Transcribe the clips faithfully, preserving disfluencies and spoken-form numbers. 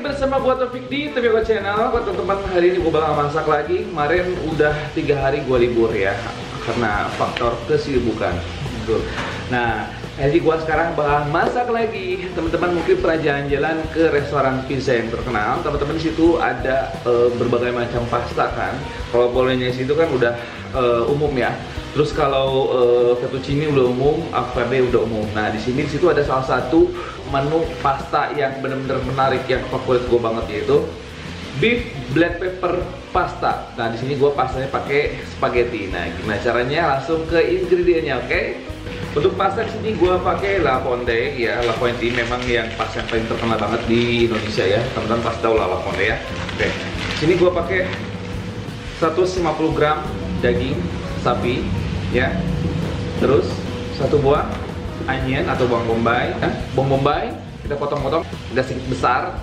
lagi bersama gue Taufik di Taufikhoe Channel. Buat teman-teman, hari ini gue bakal masak lagi. Kemarin udah tiga hari gue libur ya, karena faktor kesibukan. Betul. Nah, jadi gue sekarang bakal masak lagi. Teman-teman mungkin pernah jalan-jalan ke restoran pizza yang terkenal. Teman-teman di situ ada e, berbagai macam pasta kan. Kalau bolognese itu kan udah e, umum ya. Terus kalau uh, fettuccine udah umum, alfredo udah umum. Nah, di sini di situ ada salah satu menu pasta yang benar-benar menarik, yang favorit gue banget, yaitu beef black pepper pasta. Nah, di sini gue pastanya pakai spaghetti. Nah, gimana caranya? Langsung ke ingredientnya, oke? Okay? Untuk pasta di sini gue pakai La Fonte ya. La Fonte memang yang pasta yang paling terkenal banget di Indonesia ya. Teman-teman pasti tahu lah La Fonte ya. Oke. Okay. Sini gue pakai seratus lima puluh gram daging sapi ya, terus satu buah onion atau bawang bombay, eh, bawang bombay kita potong-potong, udah sedikit besar.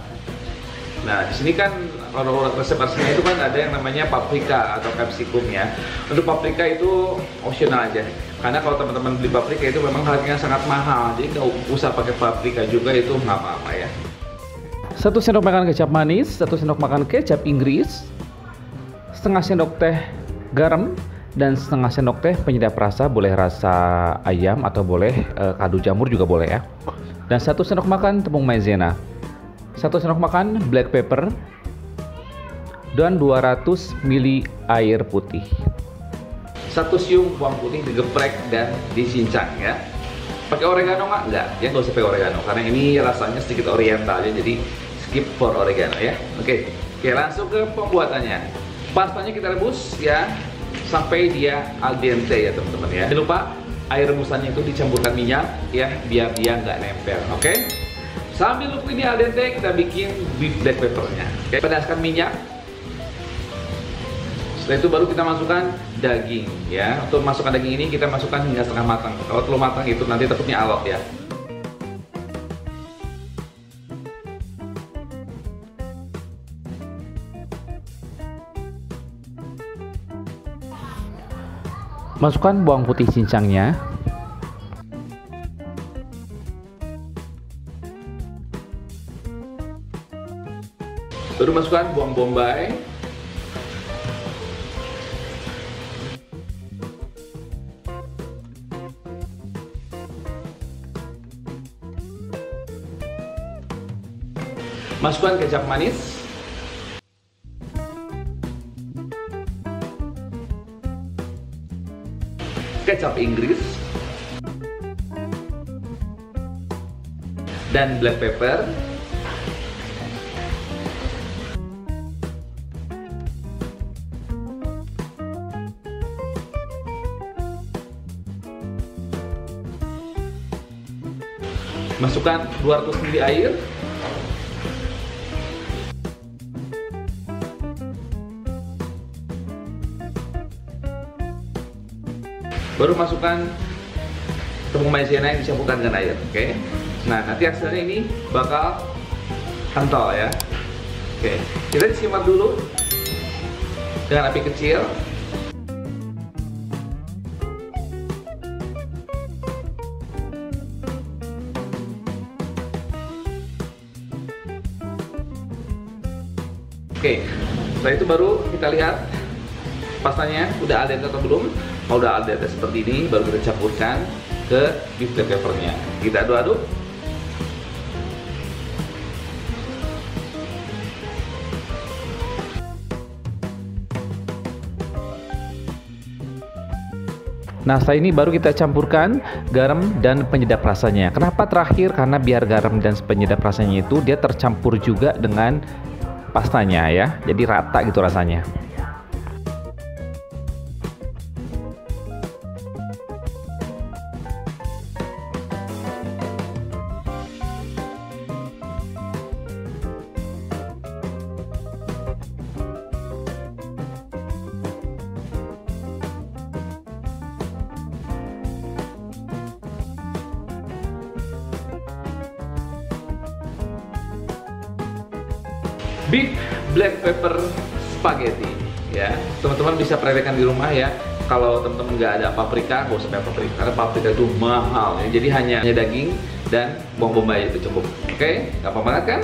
Nah, di sini kan kalau resep aslinya itu kan ada yang namanya paprika atau capsicum ya. Untuk paprika itu opsional aja, karena kalau teman-teman beli paprika itu memang harganya sangat mahal, jadi kalau usah pakai paprika juga itu nggak apa-apa ya. Satu sendok makan kecap manis, satu sendok makan kecap Inggris, setengah sendok teh garam, dan setengah sendok teh penyedap rasa, boleh rasa ayam atau boleh e, kaldu jamur juga boleh ya. Dan satu sendok makan tepung maizena, satu sendok makan black pepper, dan dua ratus mililiter air putih. Satu siung bawang putih digeprek dan dicincang ya. Pakai oregano nggak? Nggak, ya nggak usah pakai oregano karena ini rasanya sedikit oriental ya, jadi skip for oregano ya. Oke, oke langsung ke pembuatannya. Pastanya kita rebus ya, sampai dia al dente ya teman-teman ya. Jangan lupa air rebusannya itu dicampurkan minyak ya, biar dia nggak nempel. Oke, okay? Sambil nunggu ini al dente, kita bikin beef black peppernya. Okay? Panaskan minyak. Setelah itu baru kita masukkan daging ya. Untuk masukkan daging ini kita masukkan hingga setengah matang. Kalau terlalu matang itu nanti takutnya alot ya. Masukkan bawang putih cincangnya. Baru masukkan bawang bombay. Masukkan kecap manis. Kecap Inggris dan black pepper. Masukkan dua ratus mililiter air. Baru masukkan tepung maizena yang dicampurkan dengan air, oke? Okay? Nah, nanti hasilnya ini bakal kental ya. Oke, okay. Kita disimak dulu dengan api kecil. Oke, okay. Setelah itu baru kita lihat pastanya udah al dente atau belum. Kalau udah al dente seperti ini, baru kita campurkan ke beef black peppernya. Kita aduk-aduk. Nah, setelah ini baru kita campurkan garam dan penyedap rasanya. Kenapa terakhir? Karena biar garam dan penyedap rasanya itu dia tercampur juga dengan pastanya ya. Jadi rata gitu rasanya. Beef black pepper spaghetti ya, teman-teman bisa praktekkan di rumah ya. Kalau teman-teman nggak ada paprika, nggak usah pakai paprika karena paprika itu mahal ya. Jadi hanya daging dan bawang bombay itu cukup. Oke, okay? Gampang banget kan?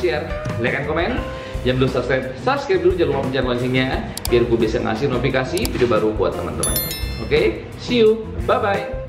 share, like, and comment. Jangan lupa subscribe, subscribe dulu, jangan lupa pencet loncengnya biar gue bisa ngasih notifikasi video baru buat teman-teman. Oke, okay? See you, bye-bye.